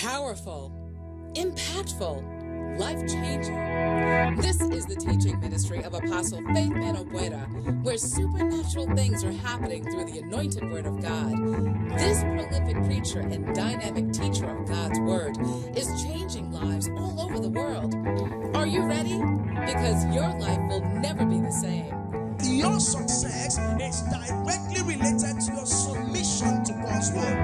powerful, impactful, life-changing. This is the teaching ministry of Apostle Faithman Ogboada, where supernatural things are happening through the anointed word of God. This prolific preacher and dynamic teacher of God's word is changing lives all over the world. Are you ready? Because your life will never be the same. Your success is directly related to your submission to God's word.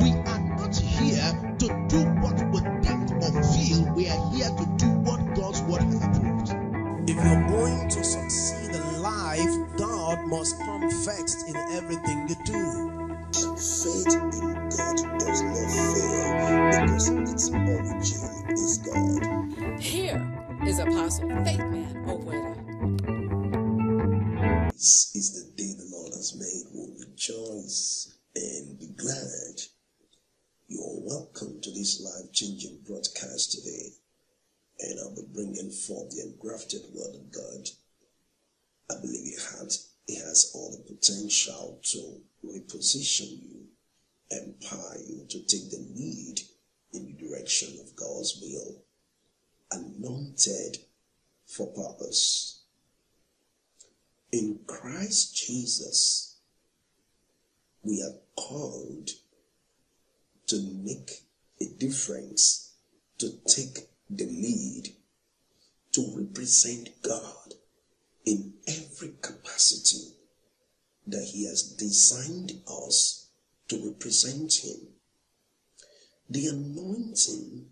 We are not here to do what we think or feel. We are here to do what God's word has approved. If you're going to succeed in life, God must come first in everything you do. Faith in God does not fail because its origin is God. Here is Apostle Faithman Ogboada. This is the day the Lord has made. We'll rejoice and be glad. You're welcome to this life-changing broadcast today. And I'll be bringing forth the engrafted word of God. I believe it has all the potential to reposition you, empower you to take the lead in the direction of God's will. Anointed for purpose. In Christ Jesus, we are called to make a difference, to take the lead, to represent God in every capacity that He has designed us to represent Him. The anointing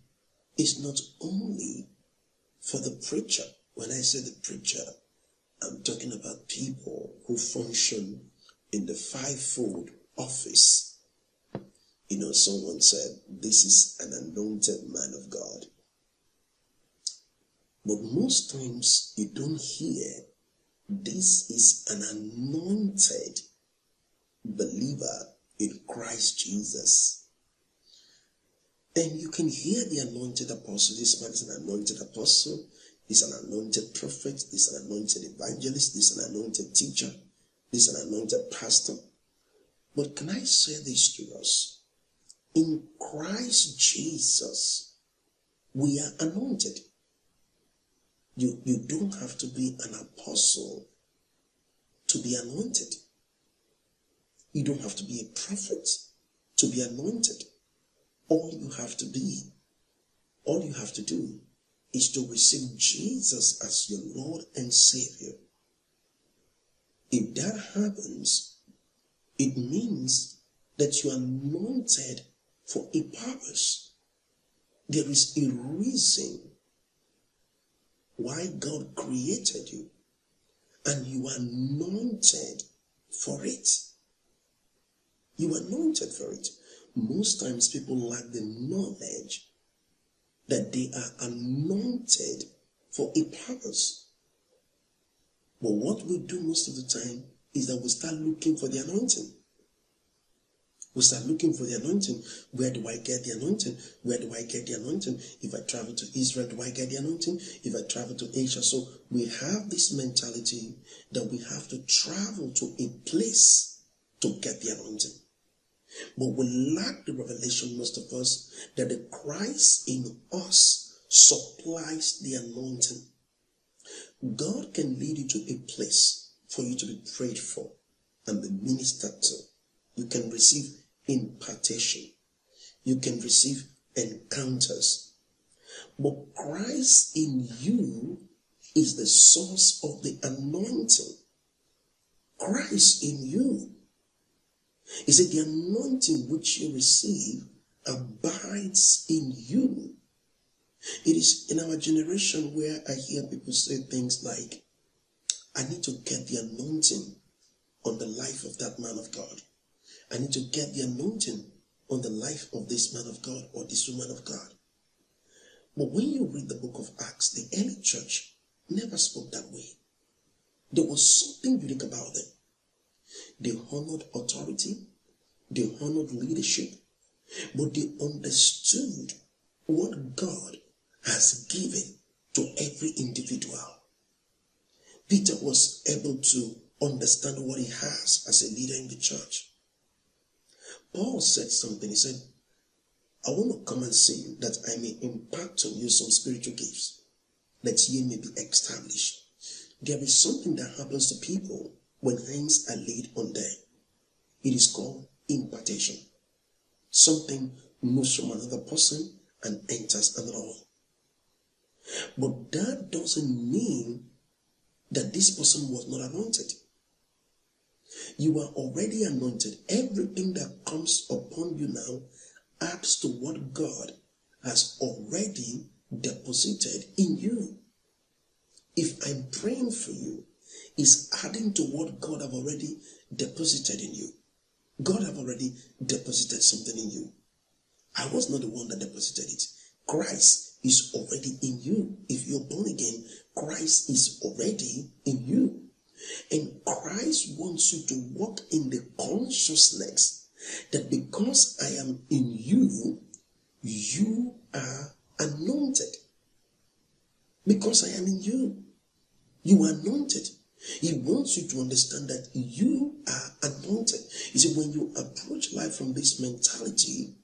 is not only for the preacher. When I say the preacher, I'm talking about people who function in the fivefold office. You know, someone said, this is an anointed man of God. But most times you don't hear, this is an anointed believer in Christ Jesus. And you can hear the anointed apostle. This man is an anointed apostle. He's an anointed prophet, he's an anointed evangelist, he's an anointed teacher, he's an anointed pastor. But can I say this to us? In Christ Jesus, we are anointed. You don't have to be an apostle to be anointed. You don't have to be a prophet to be anointed. All you have to do is to receive Jesus as your Lord and Savior. If that happens, it means that you are anointed for a purpose. There is a reason why God created you, and you are anointed for it. You are anointed for it. Most times people lack the knowledge that they are anointed for a purpose. But what we do most of the time is that we start looking for the anointing. We start looking for the anointing. Where do I get the anointing? Where do I get the anointing? If I travel to Israel, do I get the anointing? If I travel to Asia? So we have this mentality that we have to travel to a place to get the anointing. But we lack the revelation, most of us, that the Christ in us supplies the anointing. God can lead you to a place for you to be prayed for and be ministered to. You can receive impartation. You can receive encounters. But Christ in you is the source of the anointing. Christ in you. He said, the anointing which you receive abides in you. It is in our generation where I hear people say things like, I need to get the anointing on the life of that man of God. I need to get the anointing on the life of this man of God or this woman of God. But when you read the book of Acts, the early church never spoke that way. There was something unique about them. They honored authority, they honored leadership, but they understood what God has given to every individual. Peter was able to understand what he has as a leader in the church. Paul said something, he said, I want to come and see you that I may impart on you some spiritual gifts, that ye may be established. There is something that happens to people when hands are laid on them. It is called impartation. Something moves from another person and enters another one. But that doesn't mean that this person was not anointed. You are already anointed. Everything that comes upon you now adds to what God has already deposited in you. If I'm praying for you, it's adding to what God have already deposited in you. God have already deposited something in you. I was not the one that deposited it. Christ is already in you. If you're born again, Christ is already in you. And Christ wants you to walk in the consciousness that because I am in you, you are anointed. Because I am in you, you are anointed. He wants you to understand that you are anointed. You see, when you approach life from this mentality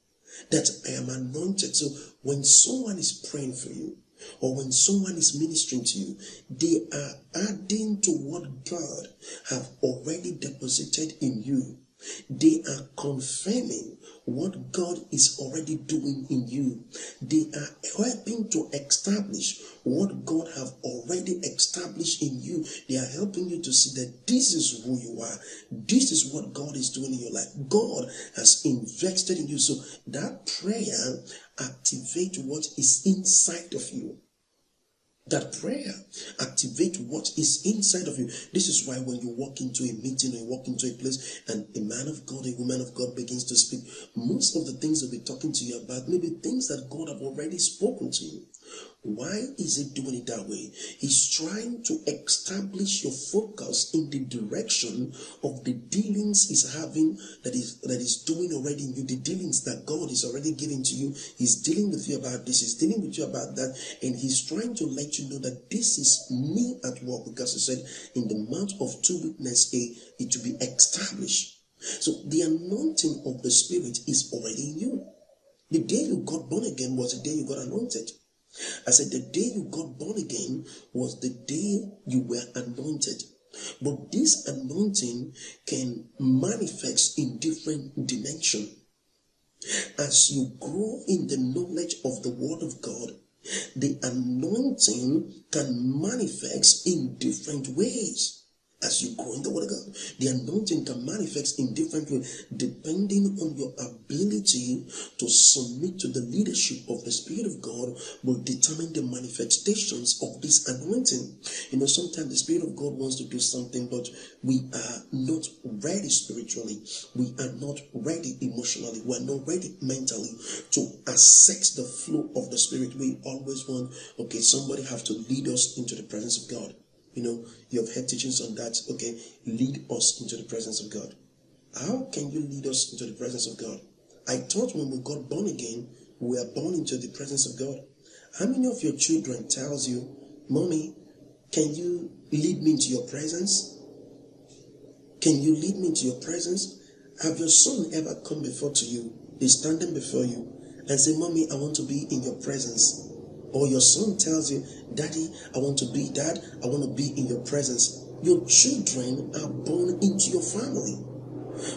that I am anointed, so when someone is praying for you or when someone is ministering to you, they are adding to what God have already deposited in you. They are confirming what God is already doing in you. They are helping to establish what God have already established in you. They are helping you to see that this is who you are. This is what God is doing in your life. God has invested in you. So that prayer activates what is inside of you. That prayer activates what is inside of you. This is why when you walk into a meeting or you walk into a place and a man of God, a woman of God begins to speak, most of the things they'll be talking to you about may be things that God have already spoken to you. Why is he doing it that way? He's trying to establish your focus in the direction of the dealings he's having, that is doing already in you, the dealings that God is already giving to you. He's dealing with you about this, he's dealing with you about that, and he's trying to let you know that this is me at work, because he said, in the mouth of two witnesses it will be established. So the anointing of the Spirit is already in you. The day you got born again was the day you got anointed. I said the day you got born again was the day you were anointed. But this anointing can manifest in different dimensions. As you grow in the knowledge of the Word of God, the anointing can manifest in different ways. As you grow in the Word of God, the anointing can manifest in different ways depending on your ability to submit to the leadership of the Spirit of God will determine the manifestations of this anointing. You know, sometimes the Spirit of God wants to do something, but we are not ready spiritually. We are not ready emotionally. We are not ready mentally to assess the flow of the Spirit. We always want, okay, somebody have to lead us into the presence of God. You know, you have heard teachings on that. Okay, lead us into the presence of God. How can you lead us into the presence of God? I thought when we got born again, we are born into the presence of God. How many of your children tells you, Mommy, can you lead me into your presence? Can you lead me into your presence? Have your son ever come before to you? He's standing before you and say, Mommy, I want to be in your presence. Or your son tells you, Daddy, I want to be dad. I want to be in your presence. Your children are born into your family.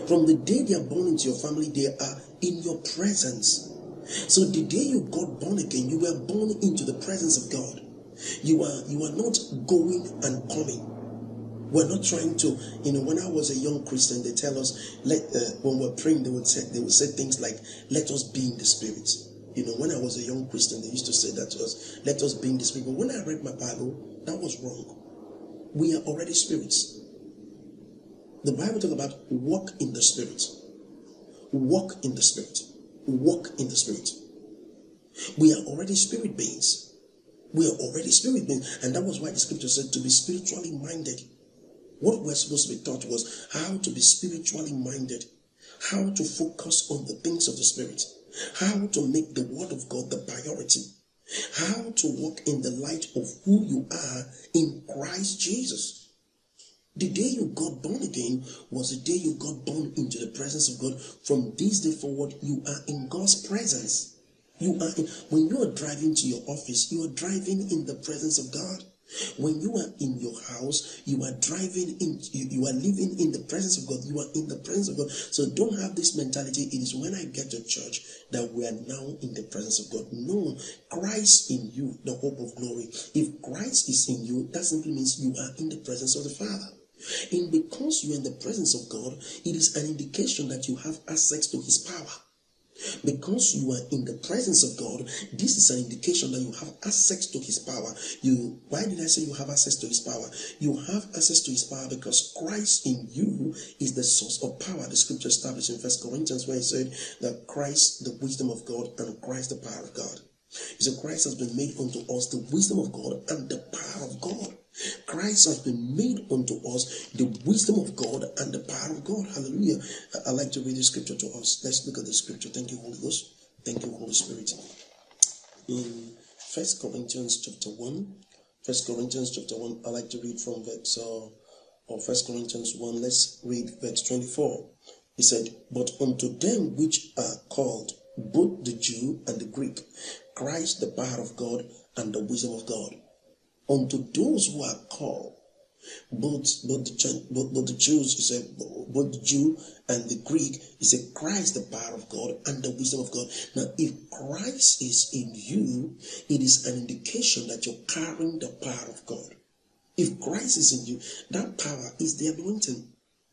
From the day they are born into your family, they are in your presence. So the day you got born again, you were born into the presence of God. You are not going and coming. We're not trying to, you know, when I was a young Christian, they tell us, when we're praying, they would say things like, let us be in the Spirit. You know, when I was a young Christian, they used to say that to us, let us be in the Spirit. But when I read my Bible, that was wrong. We are already spirits. The Bible talks about walk in the Spirit. Walk in the Spirit. Walk in the Spirit. We are already spirit beings. We are already spirit beings. And that was why the scripture said to be spiritually minded. What we're supposed to be taught was how to be spiritually minded, how to focus on the things of the Spirit. How to make the Word of God the priority. How to walk in the light of who you are in Christ Jesus. The day you got born again was the day you got born into the presence of God. From this day forward, you are in God's presence. You are in, when you are driving to your office, you are driving in the presence of God. When you are in your house, you are driving in, you are living in the presence of God. You are in the presence of God. So don't have this mentality. It is when I get to church that we are now in the presence of God. No, Christ in you, the hope of glory. If Christ is in you, that simply means you are in the presence of the Father. And because you are in the presence of God, it is an indication that you have access to his power. Because you are in the presence of God, this is an indication that you have access to his power. Why did I say you have access to his power? You have access to his power because Christ in you is the source of power. The scripture established in 1 Corinthians where it said that Christ, the wisdom of God, and Christ, the power of God. So Christ has been made unto us the wisdom of God and the power of God. Christ has been made unto us the wisdom of God and the power of God. Hallelujah. I'd like to read the scripture to us. Let's look at the scripture. Thank you, Holy Ghost. Thank you, Holy Spirit. In 1 Corinthians chapter 1, 1 Corinthians chapter 1, I'd like to read from verse, or 1 Corinthians 1, let's read verse 24. He said, "But unto them which are called, both the Jew and the Greek, Christ the power of God and the wisdom of God. Unto those who are called, both the Jew and the Greek," he said, "Christ the power of God and the wisdom of God." Now, if Christ is in you, it is an indication that you're carrying the power of God. If Christ is in you, that power is the anointing.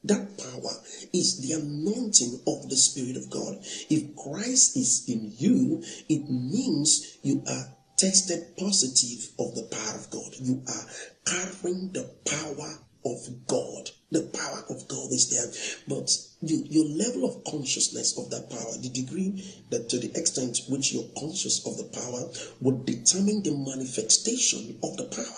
That power is the anointing of the Spirit of God. If Christ is in you, it means you are tested positive of the power of God. You are carrying the power of God. The power of God is there. But your level of consciousness of that power, the degree that to the extent which you're conscious of the power, would determine the manifestation of the power.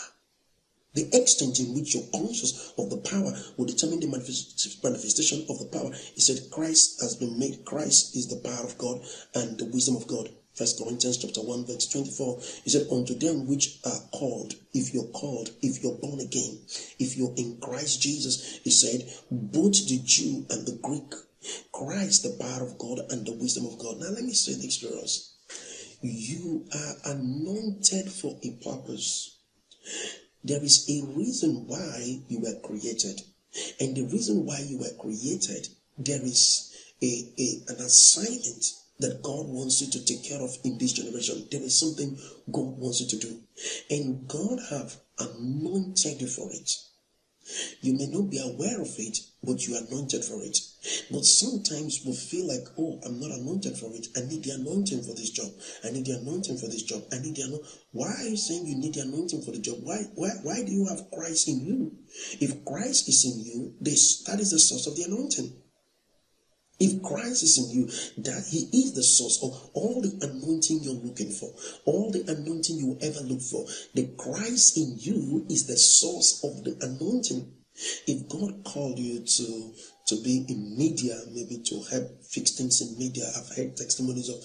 The extent in which you're conscious of the power will determine the manifestation of the power. He said, Christ has been made. Christ is the power of God and the wisdom of God. 1 Corinthians chapter 1, verse 24. He said, "Unto them which are called," if you're called, if you're born again, if you're in Christ Jesus, he said, "both the Jew and the Greek, Christ the power of God and the wisdom of God." Now let me say this for us. You are anointed for a purpose. There is a reason why you were created. And the reason why you were created, there is an assignment that God wants you to take care of in this generation. There is something God wants you to do. And God have anointed you for it. You may not be aware of it, but you are anointed for it. But sometimes we feel like, oh, I'm not anointed for it. I need the anointing for this job. I need the anointing for this job. I need the anointing. Why are you saying you need the anointing for the job? Why do you have Christ in you? If Christ is in you, that is the source of the anointing. If Christ is in you, that he is the source of all the anointing you're looking for, all the anointing you ever look for. The Christ in you is the source of the anointing. If God called you to be in media, maybe to help fix things in media, I've heard testimonies of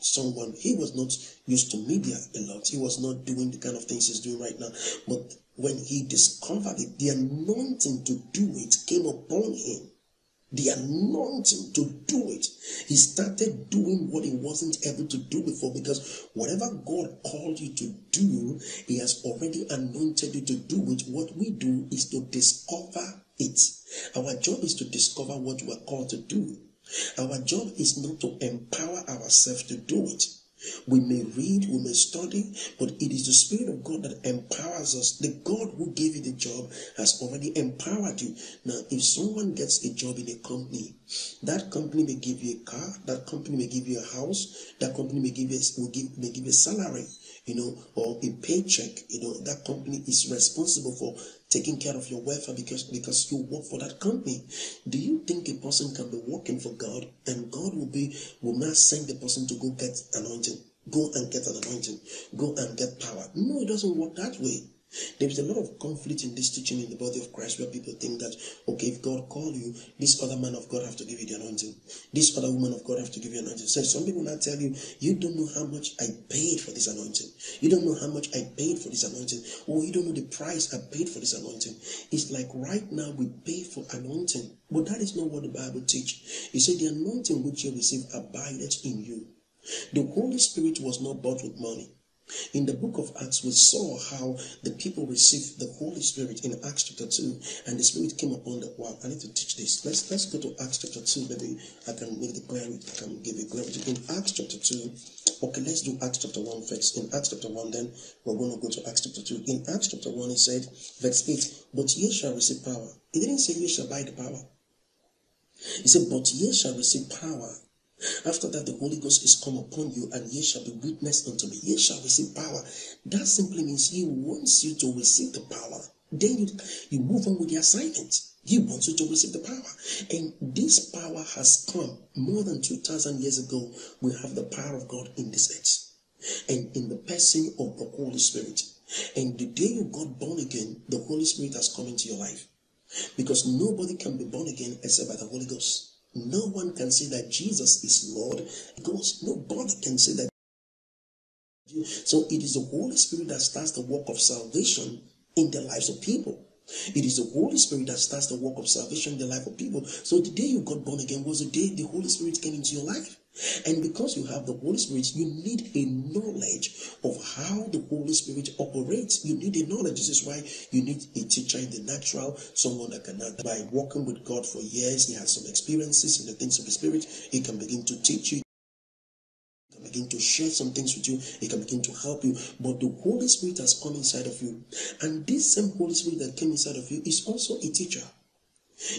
someone, he was not used to media a lot. He was not doing the kind of things he's doing right now. But when he discovered it, the anointing to do it came upon him. The anointing to do it. He started doing what he wasn't able to do before, because whatever God called you to do, he has already anointed you to do it. What we do is to discover it. Our job is to discover what we are called to do. Our job is not to empower ourselves to do it. We may read, we may study, but it is the Spirit of God that empowers us. The God who gave you the job has already empowered you. Now, if someone gets a job in a company, that company may give you a car, that company may give you a house, that company may give you a salary, or a paycheck. That company is responsible for taking care of your welfare because you work for that company. Do you think a person can be working for God and God will not send the person to go get anointing, go and get an anointing, go and get power? No, it doesn't work that way. There is a lot of conflict in this teaching in the body of Christ, where people think that, okay, if God called you, this other man of God have to give you the anointing. This other woman of God have to give you anointing. So some people now tell you, you don't know how much I paid for this anointing. You don't know how much I paid for this anointing. Or you don't know the price I paid for this anointing. It's like right now we pay for anointing. But that is not what the Bible teaches. It says the anointing which you receive abideth in you. The Holy Spirit was not bought with money. In the book of Acts, we saw how the people received the Holy Spirit in Acts chapter 2, and the Spirit came upon them. Wow, I need to teach this. Let's go to Acts chapter 2, maybe I can make the glory, I can give a glory to in Acts chapter 2. Okay, let's do Acts chapter 1 first. In Acts chapter 1, then we're going to go to Acts chapter 2. In Acts chapter 1, it said, verse 8, but ye shall receive power. It didn't say ye shall buy the power. It said, but ye shall receive power. After that, the Holy Ghost is come upon you, and ye shall be witness unto me. Ye shall receive power. That simply means He wants you to receive the power. Then you move on with the assignment. He wants you to receive the power. And this power has come more than 2,000 years ago. We have the power of God in this earth, and in the person of the Holy Spirit. And the day you got born again, the Holy Spirit has come into your life. Because nobody can be born again except by the Holy Ghost. No one can say that Jesus is Lord. Nobody can say that. So it is the Holy Spirit that starts the work of salvation in the lives of people. It is the Holy Spirit that starts the work of salvation in the life of people. So the day you got born again was the day the Holy Spirit came into your life. And because you have the Holy Spirit, you need a knowledge of how the Holy Spirit operates. You need a knowledge. This is why you need a teacher in the natural, someone that can, by working with God for years, he has some experiences in the things of the Spirit. He can begin to teach you. He can begin to share some things with you. He can begin to help you. But the Holy Spirit has come inside of you. And this same Holy Spirit that came inside of you is also a teacher.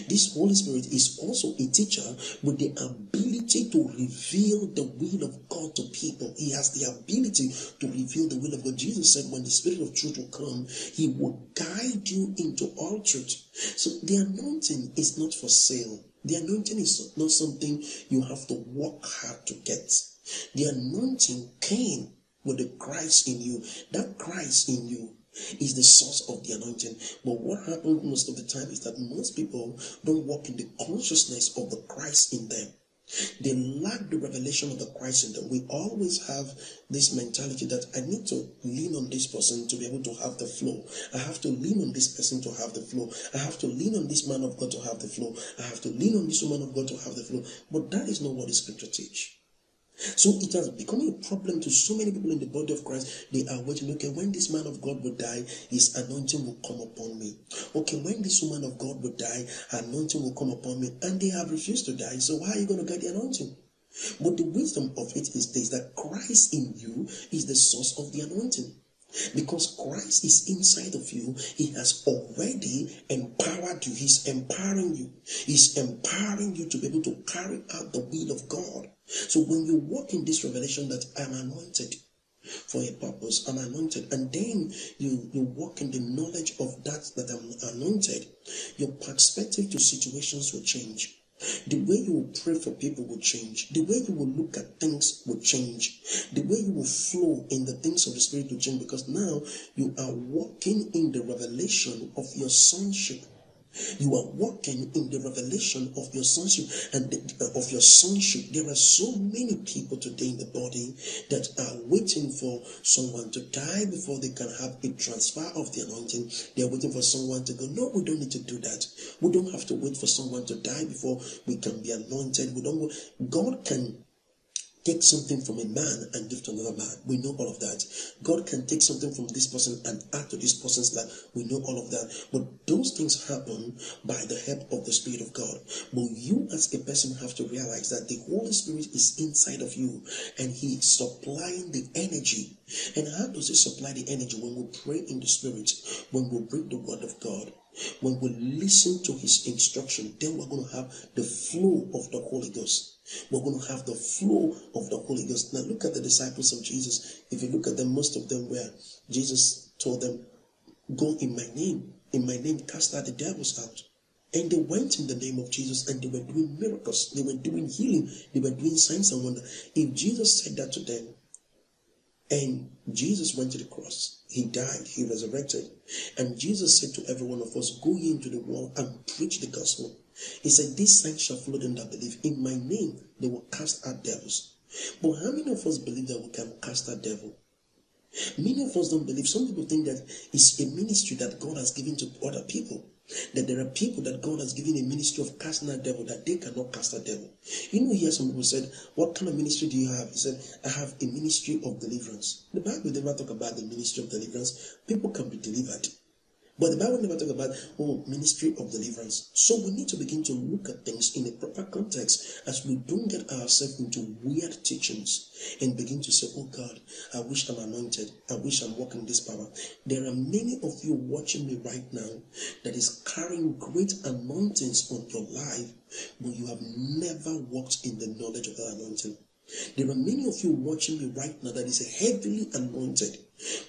This Holy Spirit is also a teacher with the ability to reveal the will of God to people. He has the ability to reveal the will of God. Jesus said, when the Spirit of truth will come, He will guide you into all truth. So the anointing is not for sale. The anointing is not something you have to work hard to get. The anointing came with the Christ in you. That Christ in you is the source of the anointing. But what happens most of the time is that most people don't walk in the consciousness of the Christ in them. They lack the revelation of the Christ in them. We always have this mentality that I need to lean on this person to be able to have the flow. I have to lean on this person to have the flow. I have to lean on this man of God to have the flow. I have to lean on this woman of God to have the flow. But that is not what the Scripture teaches. So it has become a problem to so many people in the body of Christ. They are waiting, okay, when this man of God will die, his anointing will come upon me. Okay, when this woman of God will die, her anointing will come upon me. And they have refused to die. So why are you going to get the anointing? But the wisdom of it is this, that Christ in you is the source of the anointing. Because Christ is inside of you, He has already empowered you. He's empowering you. He's empowering you to be able to carry out the will of God. So when you walk in this revelation that I'm anointed for a purpose, I'm anointed, and then you walk in the knowledge of that I'm anointed, your perspective to situations will change. The way you will pray for people will change. The way you will look at things will change. The way you will flow in the things of the Spirit will change, because now you are walking in the revelation of your sonship. You are walking in the revelation of your sonship. There are so many people today in the body that are waiting for someone to die before they can have a transfer of the anointing. They are waiting for someone to go. No, we don't need to do that. We don't have to wait for someone to die before we can be anointed. God can take something from a man and give to another man. We know all of that. God can take something from this person and add to this person's life. We know all of that. But those things happen by the help of the Spirit of God. But you as a person have to realize that the Holy Spirit is inside of you, and He is supplying the energy. And how does He supply the energy? When we pray in the Spirit, when we read the Word of God, when we listen to His instruction, then we're going to have the flow of the Holy Ghost. We're going to have the flow of the Holy Ghost. Now look at the disciples of Jesus. If you look at them, most of them were, Jesus told them, go in my name cast out the devils out. And they went in the name of Jesus, and they were doing miracles. They were doing healing. They were doing signs and wonders. If Jesus said that to them, and Jesus went to the cross, He died, He resurrected. And Jesus said to every one of us, go ye into the world and preach the gospel. He said, this sign shall follow them that believe. In my name, they will cast out devils. But how many of us believe that we can cast out devil? Many of us don't believe. Some people think that it's a ministry that God has given to other people. That there are people that God has given a ministry of casting out devil, that they cannot cast out devil. You know, here some people said, what kind of ministry do you have? He said, I have a ministry of deliverance. The Bible never talk about the ministry of deliverance. People can be delivered. But the Bible never talks about, oh, ministry of deliverance. So we need to begin to look at things in a proper context as we don't get ourselves into weird teachings and begin to say, oh God, I wish I'm anointed. I wish I'm walking this power. There are many of you watching me right now that is carrying great anointings on your life, but you have never walked in the knowledge of that anointing. There are many of you watching me right now that is heavily anointed,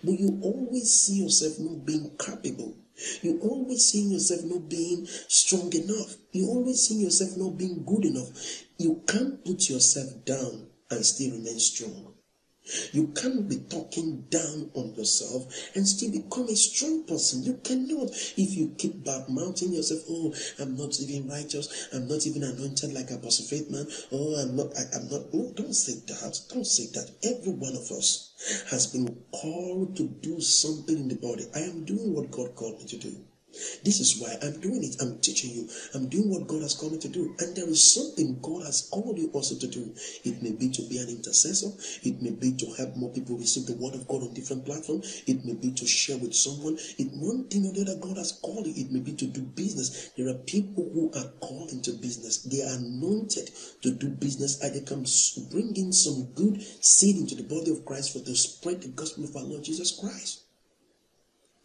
but you always see yourself not being capable. You always see yourself not being strong enough. You always see yourself not being good enough. You can't put yourself down and still remain strong. You can't be talking down on yourself and still become a strong person. You cannot. If you keep bad-mouthing yourself, oh, I'm not even righteous. I'm not even anointed like Apostle Faithman. Oh, I'm not. Oh, don't say that. Don't say that. Every one of us has been called to do something in the body. I am doing what God called me to do. This is why I'm doing it. I'm teaching you. I'm doing what God has called me to do. And there is something God has called you also to do. It may be to be an intercessor. It may be to help more people receive the word of God on different platforms. It may be to share with someone. It one thing or the other God has called you. It may be to do business. There are people who are called into business. They are anointed to do business, and they can bring in some good seed into the body of Christ for to spread the gospel of our Lord Jesus Christ.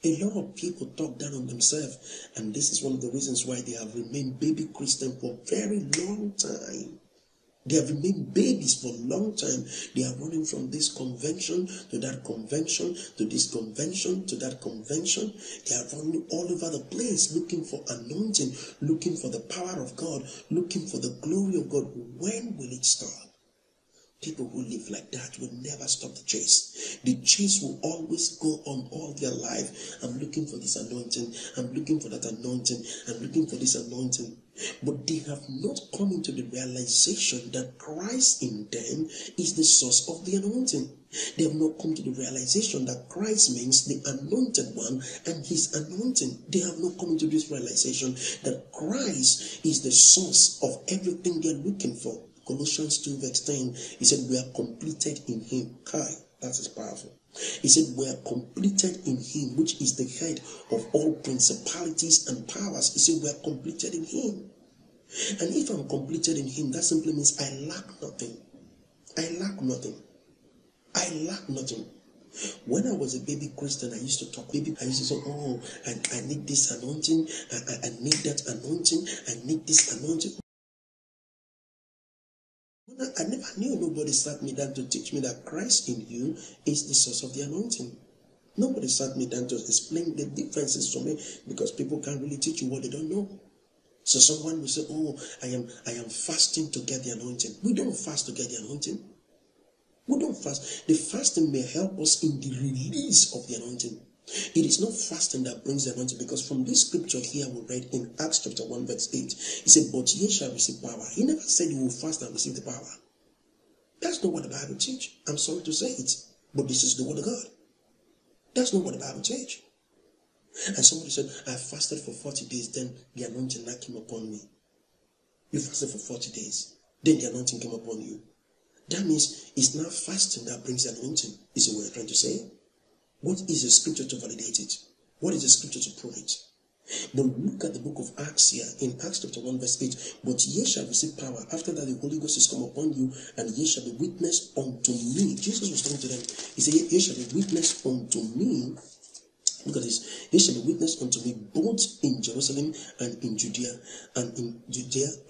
A lot of people talk down on themselves, and this is one of the reasons why they have remained baby Christian for a very long time. They have remained babies for a long time. They are running from this convention to that convention, to this convention, to that convention. They are running all over the place looking for anointing, looking for the power of God, looking for the glory of God. When will it stop? People who live like that will never stop the chase. The chase will always go on all their life. I'm looking for this anointing. I'm looking for that anointing. I'm looking for this anointing. But they have not come into the realization that Christ in them is the source of the anointing. They have not come to the realization that Christ means the anointed one and his anointing. They have not come into this realization that Christ is the source of everything they are looking for. Colossians 2 verse 10, he said, we are completed in him. Kai, that is powerful. He said, we are completed in him, which is the head of all principalities and powers. He said, we are completed in him. And if I'm completed in him, that simply means I lack nothing. I lack nothing. I lack nothing. When I was a baby Christian, I used to talk baby. I used to say, oh, I need this anointing. I need that anointing. I need this anointing. I never knew nobody sat me down to teach me that Christ in you is the source of the anointing. Nobody sat me down to explain the differences to me, because people can't really teach you what they don't know. So someone will say, oh, I am fasting to get the anointing. We don't fast to get the anointing. We don't fast. The fasting may help us in the release of the anointing. It is not fasting that brings the anointing, because from this scripture here we read in Acts chapter 1 verse 8, he said, but ye shall receive power. He never said you will fast and receive the power. That's not what the Bible teaches. I'm sorry to say it, but this is the word of God. That's not what the Bible teaches. And somebody said, I fasted for 40 days, then the anointing came upon me. You fasted for 40 days, then the anointing came upon you. That means it's not fasting that brings the anointing. Is it what I'm trying to say? What is the scripture to validate it? What is the scripture to prove it? But look at the book of Acts here, in Acts chapter 1 verse 8. But ye shall receive power. After that the Holy Ghost is come upon you, and ye shall be witness unto me. Jesus was talking to them. He said, ye shall be witness unto me. Look at this. Ye shall be witness unto me both in Jerusalem and in Judea,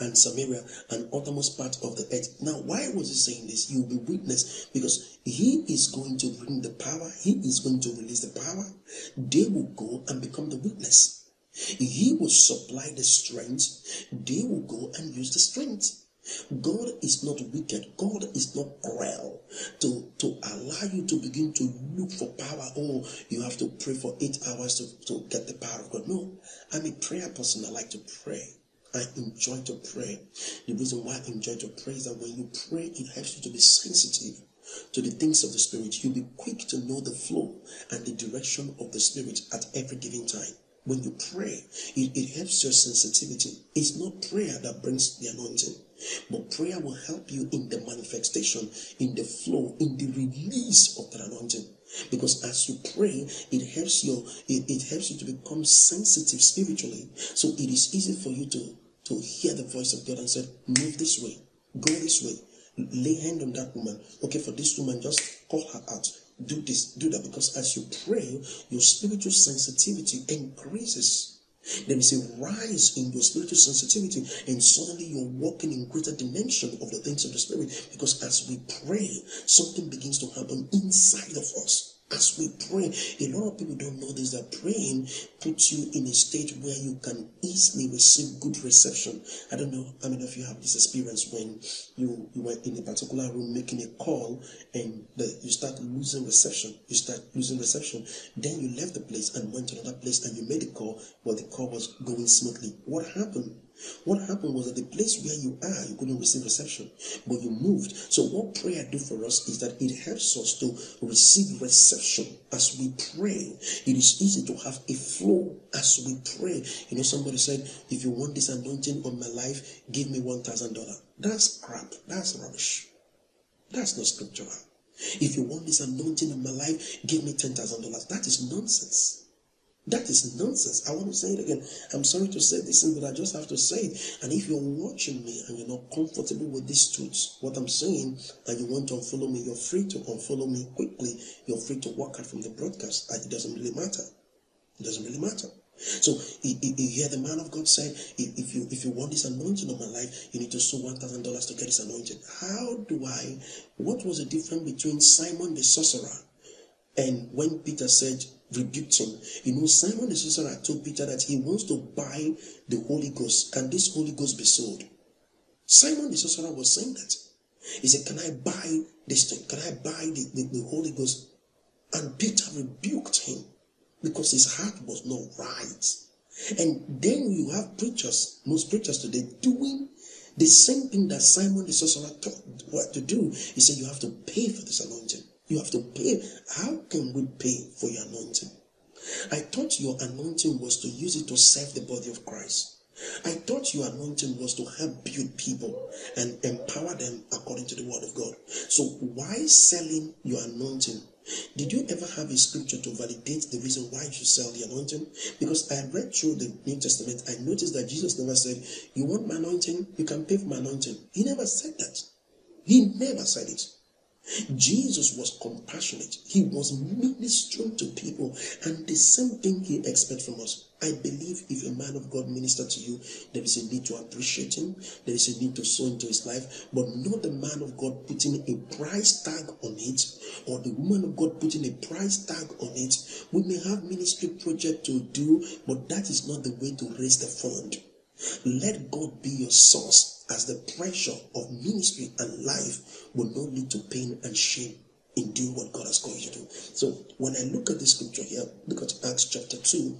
and Samaria, and uttermost part of the earth. Now, why was he saying this? You will be witness, because he is going to bring the power. He is going to release the power. They will go and become the witness. He will supply the strength. They will go and use the strength. God is not wicked. God is not cruel to allow you to begin to look for power. Oh, you have to pray for 8 hours to get the power of God. No, I'm a prayer person. I like to pray. I enjoy to pray. The reason why I enjoy to pray is that when you pray, it helps you to be sensitive to the things of the Spirit. You'll be quick to know the flow and the direction of the Spirit at every given time. When you pray, it helps your sensitivity. It's not prayer that brings the anointing, but prayer will help you in the manifestation, in the flow, in the release of the anointing. Because as you pray, it helps you to become sensitive spiritually. So it is easy for you to hear the voice of God and say, move this way, go this way, lay hand on that woman. Okay, for this woman, just call her out. Do this, do that, because as you pray, your spiritual sensitivity increases. There is a rise in your spiritual sensitivity, and suddenly you're walking in greater dimension of the things of the Spirit. Because as we pray, something begins to happen inside of us. As we pray, a lot of people don't know this, that praying puts you in a state where you can easily receive good reception. I don't know how many of you have this experience when you were in a particular room making a call and you start losing reception. Then you left the place and went to another place and you made a call, but the call was going smoothly. What happened? What happened was that the place where you are, you couldn't receive reception, but you moved. So what prayer do for us is that it helps us to receive reception as we pray. It is easy to have a flow as we pray. You know, somebody said, if you want this anointing on my life, give me $1,000. That's crap. That's rubbish. That's not scriptural. If you want this anointing on my life, give me $10,000. That is nonsense. That is nonsense. I want to say it again. I'm sorry to say this, but I just have to say it. And if you're watching me and you're not comfortable with these truths, what I'm saying, and you want to unfollow me, you're free to unfollow me quickly. You're free to walk out from the broadcast. It doesn't really matter. It doesn't really matter. So you hear the man of God say, if you want this anointing on my life, you need to sow $1,000 to get this anointing. What was the difference between Simon the sorcerer and when Peter said, rebuked him? You know, Simon the sorcerer told Peter that he wants to buy the Holy Ghost. Can this Holy Ghost be sold? Simon the sorcerer was saying that. He said, can I buy this thing? Can I buy the Holy Ghost? And Peter rebuked him because his heart was not right. And then you have preachers, most preachers today, doing the same thing that Simon the sorcerer taught what to do. He said, you have to pay for this anointing. You have to pay. How can we pay for your anointing? I thought your anointing was to use it to serve the body of Christ. I thought your anointing was to help build people and empower them according to the word of God. So why selling your anointing? Did you ever have a scripture to validate the reason why you sell the anointing? Because I read through the New Testament, I noticed that Jesus never said, you want my anointing? You can pay for my anointing. He never said that. He never said it. Jesus was compassionate. He was ministering to people, and the same thing he expects from us. I believe if a man of God ministers to you, there is a need to appreciate him. There is a need to sow into his life, but not the man of God putting a price tag on it, or the woman of God putting a price tag on it. We may have ministry project to do, but that is not the way to raise the fund. Let God be your source, as the pressure of ministry and life will not lead to pain and shame in doing what God has called you to do. So when I look at this scripture here, look at Acts chapter 2.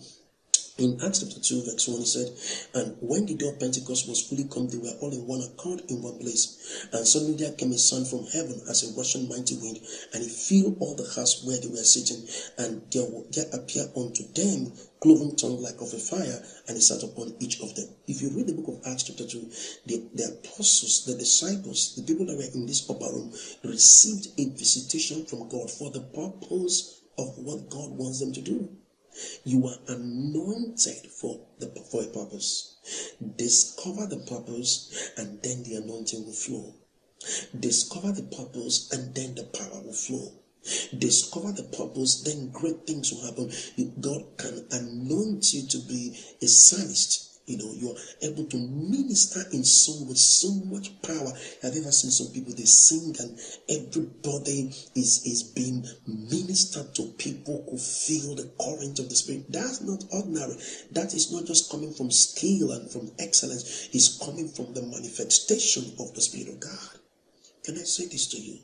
In Acts chapter 2 verse 1, it said, and when the day of Pentecost was fully come, they were all in one accord in one place. And suddenly there came a sound from heaven as a rushing mighty wind, and it filled all the house where they were sitting. And there appeared unto them cloven tongue like of a fire, and it sat upon each of them. If you read the book of Acts chapter 2, the apostles, the disciples, the people that were in this upper room received a visitation from God for the purpose of what God wants them to do. You are anointed for a purpose. Discover the purpose, and then the anointing will flow. Discover the purpose, and then the power will flow. Discover the purpose, then great things will happen. God can anoint you to be a psalmist. You know, you're able to minister in song with so much power. Have you ever seen some people, they sing and everybody is being ministered to? People who feel the current of the Spirit. That's not ordinary. That is not just coming from skill and from excellence. It's coming from the manifestation of the Spirit of God. Can I say this to you?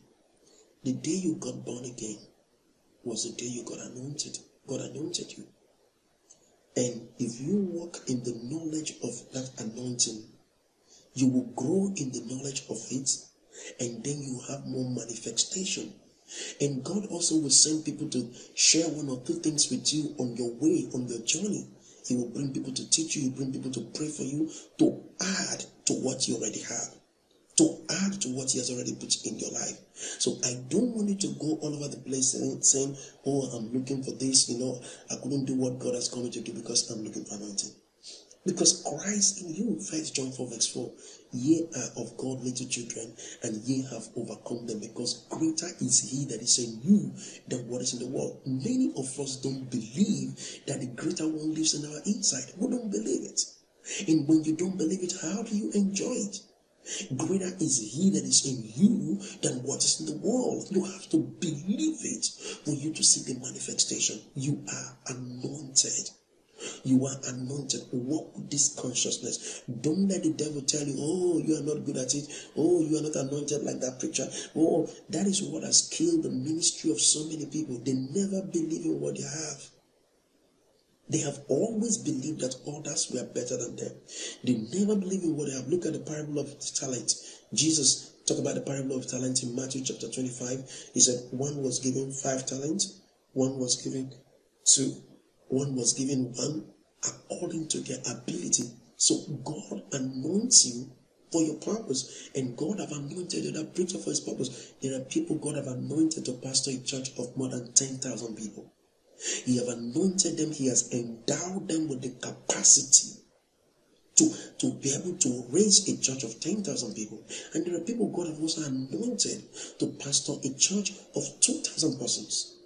The day you got born again was the day you got anointed. God anointed you. And if you walk in the knowledge of that anointing, you will grow in the knowledge of it, and then you have more manifestation. And God also will send people to share one or two things with you on your way, on your journey. He will bring people to teach you. He will bring people to pray for you, to add to what you already have, to add to what he has already put in your life. So I don't want you to go all over the place saying, oh, I'm looking for this, you know, I couldn't do what God has called me to do because I'm looking for anointing. Because Christ in you, 1 John 4:4, ye are of God little children, and ye have overcome them, because greater is he that is in you than what is in the world. Many of us don't believe that the greater one lives in our inside. We don't believe it. And when you don't believe it, how do you enjoy it? Greater is he that is in you than what is in the world. You have to believe it for you to see the manifestation. You are anointed. You are anointed. Walk with this consciousness. Don't let the devil tell you, oh, you are not good at it. Oh, you are not anointed like that preacher. Oh, that is what has killed the ministry of so many people. They never believe in what they have. They have always believed that others were better than them. They never believe in what they have. Look at the parable of the talents. Jesus talked about the parable of talents in Matthew chapter 25. He said, one was given 5 talents, one was given 2. One was given 1 according to their ability. So God anoints you for your purpose. And God have anointed another preacher for his purpose. There are people God have anointed to pastor a church of more than 10,000 people. He have anointed them. He has endowed them with the capacity to be able to raise a church of 10,000 people. And there are people God have also anointed to pastor a church of 2,000 persons.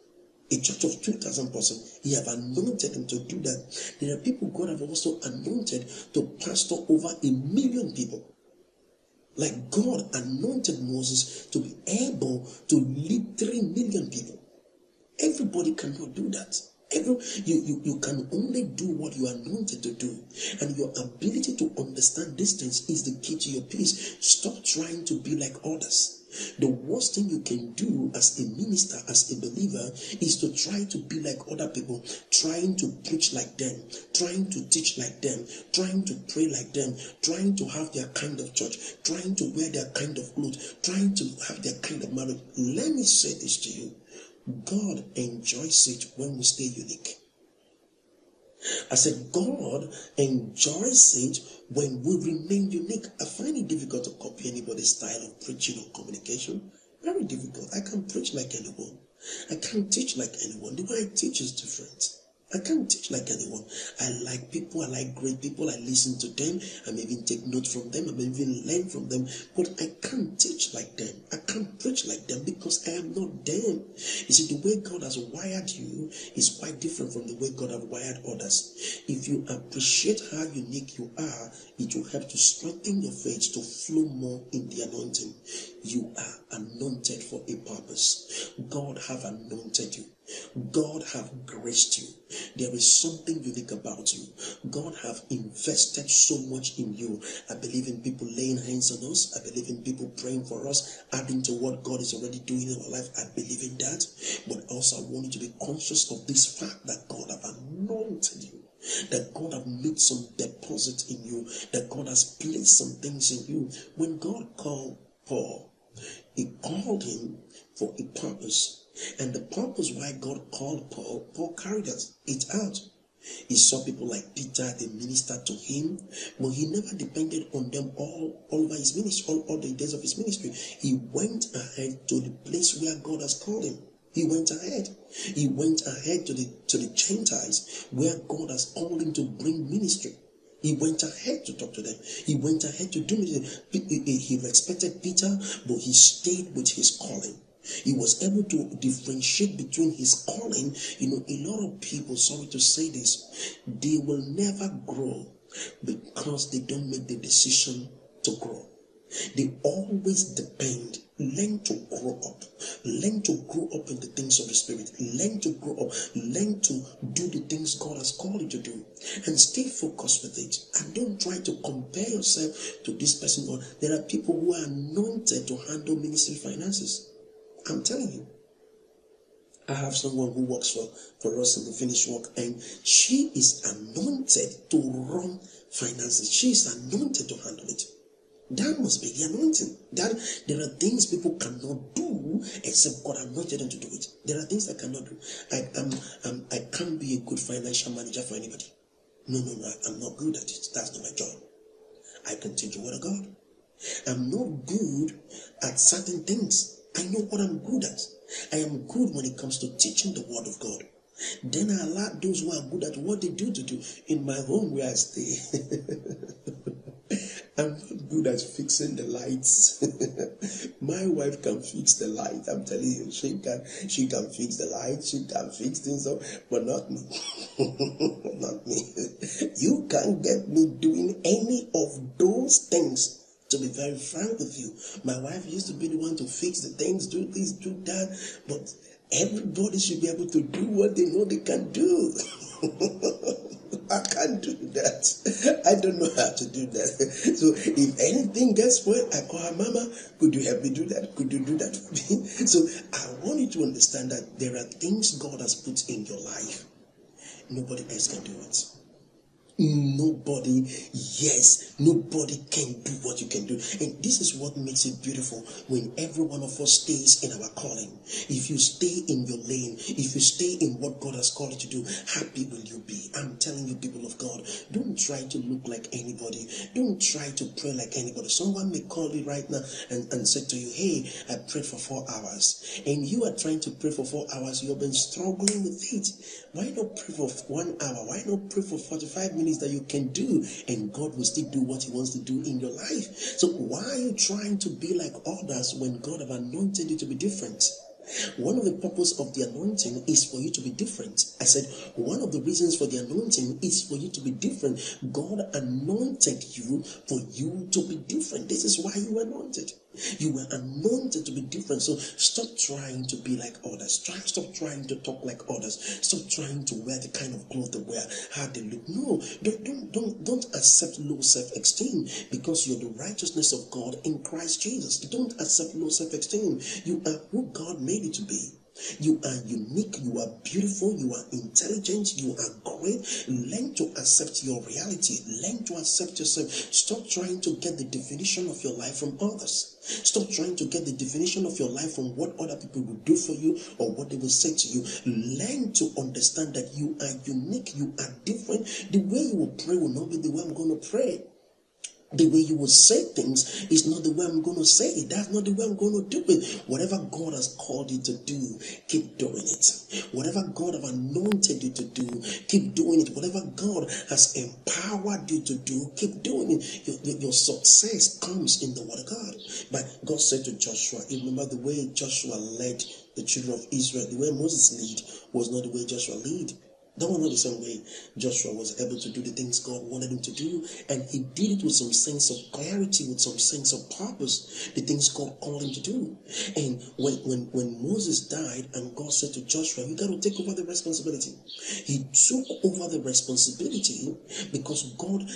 A church of 2,000 persons, he have anointed them to do that. There are people God have also anointed to pastor over 1 million people. Like God anointed Moses to be able to lead 3 million people. Everybody cannot do that. You can only do what you are anointed to do. And your ability to understand distance is the key to your peace. Stop trying to be like others. The worst thing you can do as a minister, as a believer, is to try to be like other people, trying to preach like them, trying to teach like them, trying to pray like them, trying to have their kind of church, trying to wear their kind of clothes, trying to have their kind of marriage. Let me say this to you. God enjoys it when we stay unique. I said, God enjoys it when we remain unique. I find it difficult to copy anybody's style of preaching or communication. Very difficult. I can't preach like anyone. I can't teach like anyone. The way I teach is different. I can't teach like anyone. I like people. I like great people. I listen to them. I may even take notes from them. I may even learn from them. But I can't teach like them. I can't preach like them because I am not them. You see, the way God has wired you is quite different from the way God has wired others. If you appreciate how unique you are, it will help to strengthen your faith to flow more in the anointing. You are anointed for a purpose. God have anointed you. God have graced you. There is something unique about you. God have invested so much in you. I believe in people laying hands on us. I believe in people praying for us, adding to what God is already doing in our life. I believe in that. But also I want you to be conscious of this fact that God have anointed you, that God has made some deposit in you, that God has placed some things in you. When God called Paul, he called him for a purpose. And the purpose why God called Paul carried it out. He saw people like Peter, they ministered to him, but he never depended on them all over his ministry, all the days of his ministry. He went ahead to the place where God has called him. He went ahead. He went ahead to the Gentiles where God has called him to bring ministry. He went ahead to talk to them. He went ahead to do it. He respected Peter, but he stayed with his calling. He was able to differentiate between his calling. You know, a lot of people, sorry to say this, they will never grow because they don't make the decision to grow. They always depend. Learn to grow up. Learn to grow up in the things of the Spirit. Learn to grow up. Learn to do the things God has called you to do. And stay focused with it. And don't try to compare yourself to this person. Or there are people who are anointed to handle ministry finances. I'm telling you. I have someone who works for us in the Finish Work, and she is anointed to run finances. She is anointed to handle it. That must be the anointing. That there are things people cannot do except God anointed them to do it. There are things I cannot do. I can't be a good financial manager for anybody. No, I'm not good at it. That's not my job. I can teach the word of God. I'm not good at certain things. I know what I'm good at. I am good when it comes to teaching the word of God. Then I allow those who are good at what they do to do. In my home where I stay, I'm not good at fixing the lights. My wife can fix the light. I'm telling you, she can fix the light. She can fix things up, but not me. Not me. You can't get me doing any of those things. To be very frank with you, my wife used to be the one to fix the things, do this, do that, but everybody should be able to do what they know they can do. I can't do that. I don't know how to do that. So if anything gets spoiled, I call her, Mama, could you help me do that? Could you do that for me? So I want you to understand that there are things God has put in your life. Nobody else can do it. Nobody can do what you can do. And this is what makes it beautiful when every one of us stays in our calling. If you stay in your lane, if you stay in what God has called you to do, happy will you be. I'm telling you, people of God, don't try to look like anybody. Don't try to pray like anybody. Someone may call you right now and say to you, hey, I prayed for 4 hours. And you are trying to pray for 4 hours. You've been struggling with it. Why not pray for 1 hour? Why not pray for 45 minutes? That you can do, and God will still do what He wants to do in your life. So why are you trying to be like others when God have anointed you to be different? One of the purposes of the anointing is for you to be different. I said one of the reasons for the anointing is for you to be different. God anointed you for you to be different. This is why you were anointed. You were anointed to be different. So stop trying to be like others. Stop trying to talk like others. Stop trying to wear the kind of clothes they wear, how they look. No, don't accept low self-esteem, because you're the righteousness of God in Christ Jesus. Don't accept low self-esteem. You are who God made you to be. You are unique, you are beautiful, you are intelligent, you are great. Learn to accept your reality. Learn to accept yourself. Stop trying to get the definition of your life from others. Stop trying to get the definition of your life from what other people will do for you or what they will say to you. Learn to understand that you are unique, you are different. The way you will pray will not be the way I'm going to pray. The way you will say things is not the way I'm going to say it. That's not the way I'm going to do it. Whatever God has called you to do, keep doing it. Whatever God has anointed you to do, keep doing it. Whatever God has empowered you to do, keep doing it. Your success comes in the word of God. But God said to Joshua, remember the way Joshua led the children of Israel, the way Moses led was not the way Joshua led. That was not the same way Joshua was able to do the things God wanted him to do, and he did it with some sense of clarity, with some sense of purpose, the things God called him to do. And when Moses died and God said to Joshua, you got to take over the responsibility. He took over the responsibility because God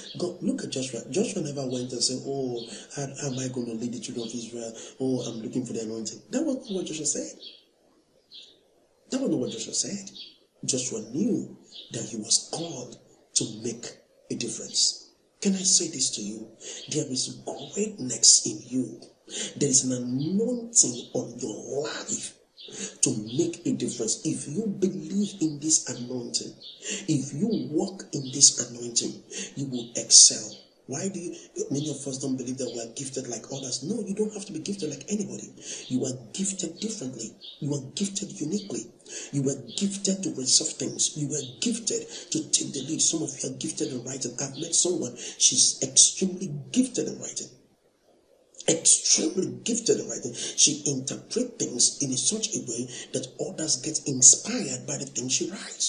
look at Joshua. Joshua never went and said, oh, how am I going to lead the children of Israel? Oh, I'm looking for the anointing. That was not what Joshua said. That was not what Joshua said. Joshua knew that he was called to make a difference. Can I say this to you? There is greatness in you. There is an anointing on your life to make a difference. If you believe in this anointing, if you walk in this anointing, you will excel. Why do many of us don't believe that we are gifted like others? No, you don't have to be gifted like anybody. You are gifted differently. You are gifted uniquely. You were gifted to resolve things. You were gifted to take the lead. Some of you are gifted in writing. I've met someone, she's extremely gifted in writing. Extremely gifted in writing. She interprets things in such a way that others get inspired by the things she writes.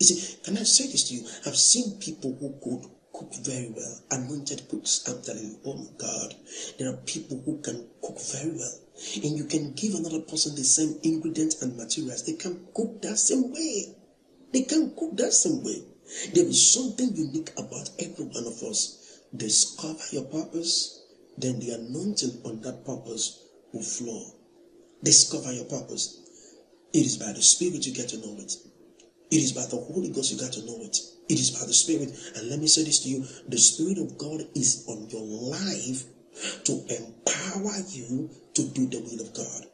You see, can I say this to you? I've seen people who could cook very well, anointed cooks. I'm telling you, oh my God, there are people who can cook very well, and you can give another person the same ingredients and materials, they can cook that same way. They can cook that same way. There is something unique about every one of us. Discover your purpose, then the anointing on that purpose will flow. Discover your purpose. It is by the Spirit you get to know it. It is by the Holy Ghost you got to know it. It is by the Spirit. And let me say this to you. The Spirit of God is on your life to empower you to do the will of God.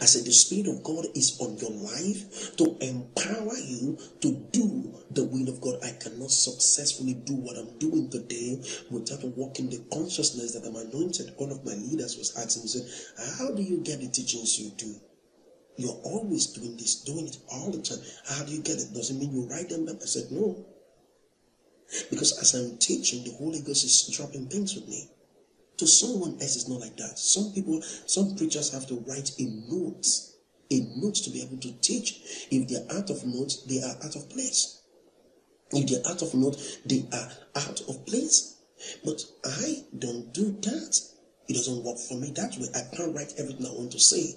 I said, the Spirit of God is on your life to empower you to do the will of God. I cannot successfully do what I'm doing today without walking the consciousness that I'm anointed. One of my leaders was asking me, said, how do you get the teachings you do? You're always doing this, doing it all the time. How do you get it? Doesn't mean you write them down. I said, no. Because as I'm teaching, the Holy Ghost is dropping things with me. To someone else, it's not like that. Some people, some preachers have to write a note to be able to teach. If they are out of notes, they are out of place. If they are out of notes, they are out of place. But I don't do that. It doesn't work for me that way. I can't write everything I want to say.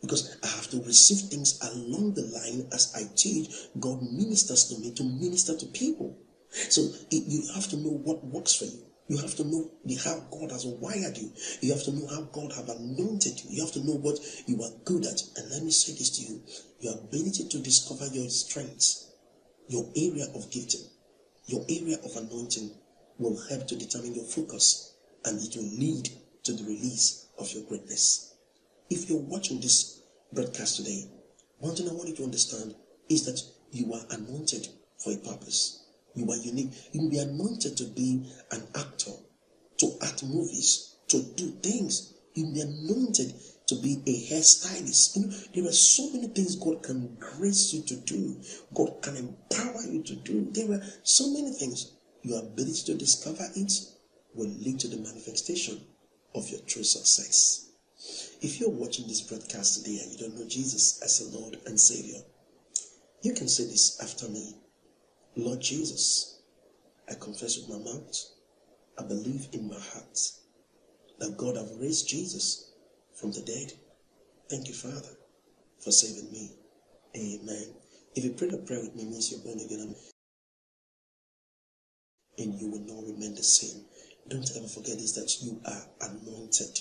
Because I have to receive things along the line as I teach. God ministers to me to minister to people. So you have to know what works for you. You have to know how God has wired you. You have to know how God has anointed you. You have to know what you are good at. And let me say this to you. Your ability to discover your strengths, your area of gifting, your area of anointing will help to determine your focus, and it will lead to the release of your greatness. If you're watching this broadcast today, one thing I want you to understand is that you are anointed for a purpose. You are unique. You will be anointed to be an actor, to act movies, to do things. You will be anointed to be a hairstylist. You know, there are so many things God can grace you to do. God can empower you to do. There are so many things. Your ability to discover it will lead to the manifestation of your true success. If you're watching this broadcast today and you don't know Jesus as a Lord and Savior, you can say this after me. Lord Jesus, I confess with my mouth, I believe in my heart that God has raised Jesus from the dead. Thank you, Father, for saving me. Amen. If you pray the prayer with me, it means you're born again and you will not remain the same. Don't ever forget this, that you are anointed.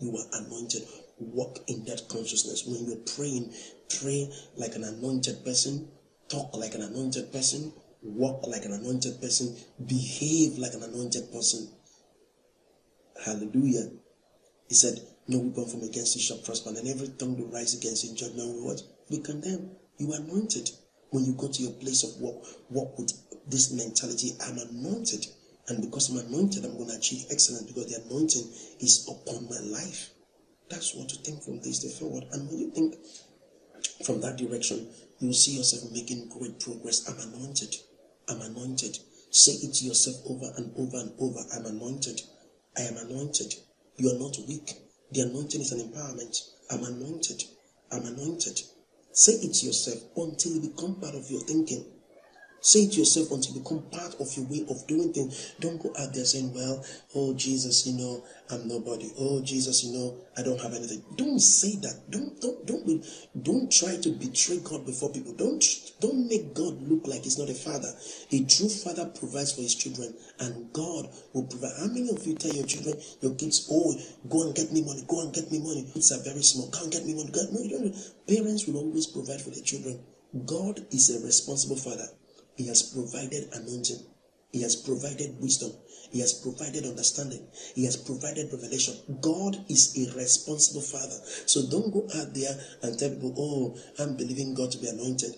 You are anointed. Walk in that consciousness. When you're praying, pray like an anointed person, talk like an anointed person, walk like an anointed person, behave like an anointed person. Hallelujah. He said, no weapon formed against you shall prosper, and every tongue that rises against you in judgment will be condemned. You are anointed. When you go to your place of work, walk with this mentality, I'm anointed. And because I'm anointed, I'm going to achieve excellence, because the anointing is upon my life. That's what you think from this day forward. And when you think from that direction, you will see yourself making great progress. I'm anointed. I'm anointed. Say it to yourself over and over and over. I'm anointed. I am anointed. You are not weak. The anointing is an empowerment. I'm anointed. I'm anointed. Say it to yourself until you become part of your thinking. Say it to yourself until you become part of your way of doing things. Don't go out there saying, well, oh Jesus, you know, I'm nobody. Oh Jesus, you know, I don't have anything. Don't say that. Don't try to betray God before people. Don't make God look like he's not a father. A true father provides for his children, and God will provide. How many of you tell your children, your kids, oh, go and get me money, go and get me money. Kids are very small. Can't get me money. No, you don't. Parents will always provide for their children. God is a responsible father. He has provided anointing. He has provided wisdom. He has provided understanding. He has provided revelation. God is a responsible father. So don't go out there and tell people, oh, I'm believing God to be anointed.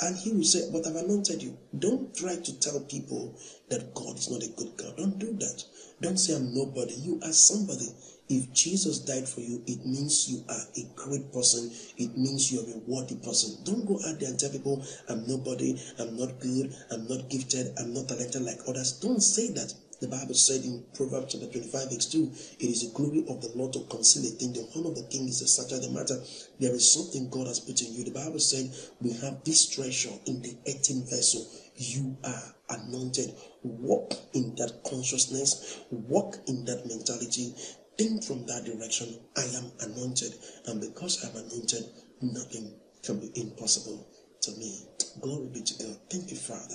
And he will say, but I've anointed you. Don't try to tell people that God is not a good God. Don't do that. Don't say I'm nobody. You are somebody. If Jesus died for you, it means you are a great person. It means you are a worthy person. Don't go out there and tell people, I'm nobody, I'm not good, I'm not gifted, I'm not talented like others. Don't say that. The Bible said in Proverbs chapter 25, verse 2, it is the glory of the Lord to conceal a thing. The honor of the king is to search out the matter. There is something God has put in you. The Bible said, we have this treasure in the earthen vessel. You are anointed. Walk in that consciousness. Walk in that mentality. Think from that direction. I am anointed, and because I'm anointed, nothing can be impossible to me. Glory be to God. Thank you, Father.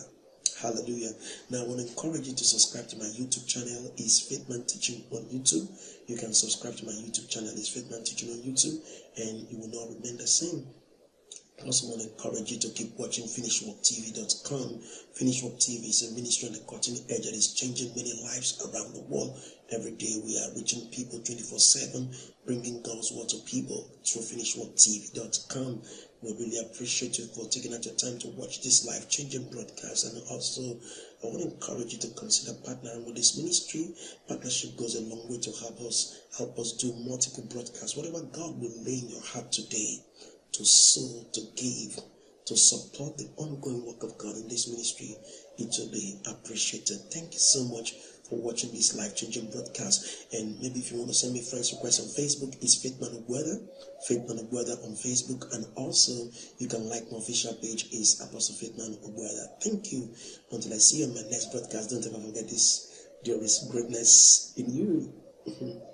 Hallelujah. Now I want to encourage you to subscribe to my YouTube channel. It's Faithman Teaching on YouTube. You can subscribe to my YouTube channel. It's Faithman Teaching on YouTube, and you will not remain the same. I also want to encourage you to keep watching FinishWorkTV.com. FinishWorkTV is a ministry on the cutting edge that is changing many lives around the world. Every day we are reaching people 24/7, bringing God's word to people through FinishWorkTV.com. We really appreciate you for taking out your time to watch this life-changing broadcast. And also, I want to encourage you to consider partnering with this ministry. Partnership goes a long way to help us do multiple broadcasts. Whatever God will lay in your heart today, to sow, to give, to support the ongoing work of God in this ministry, it will be appreciated. Thank you so much for watching this life-changing broadcast. And maybe if you want to send me friends requests on Facebook, it's Faithman Ogboada, Faithman Ogboada on Facebook. And also, you can like my official page, is Apostle Faithman Ogboada. Thank you. Until I see you on my next broadcast, don't ever forget this. There is greatness in you.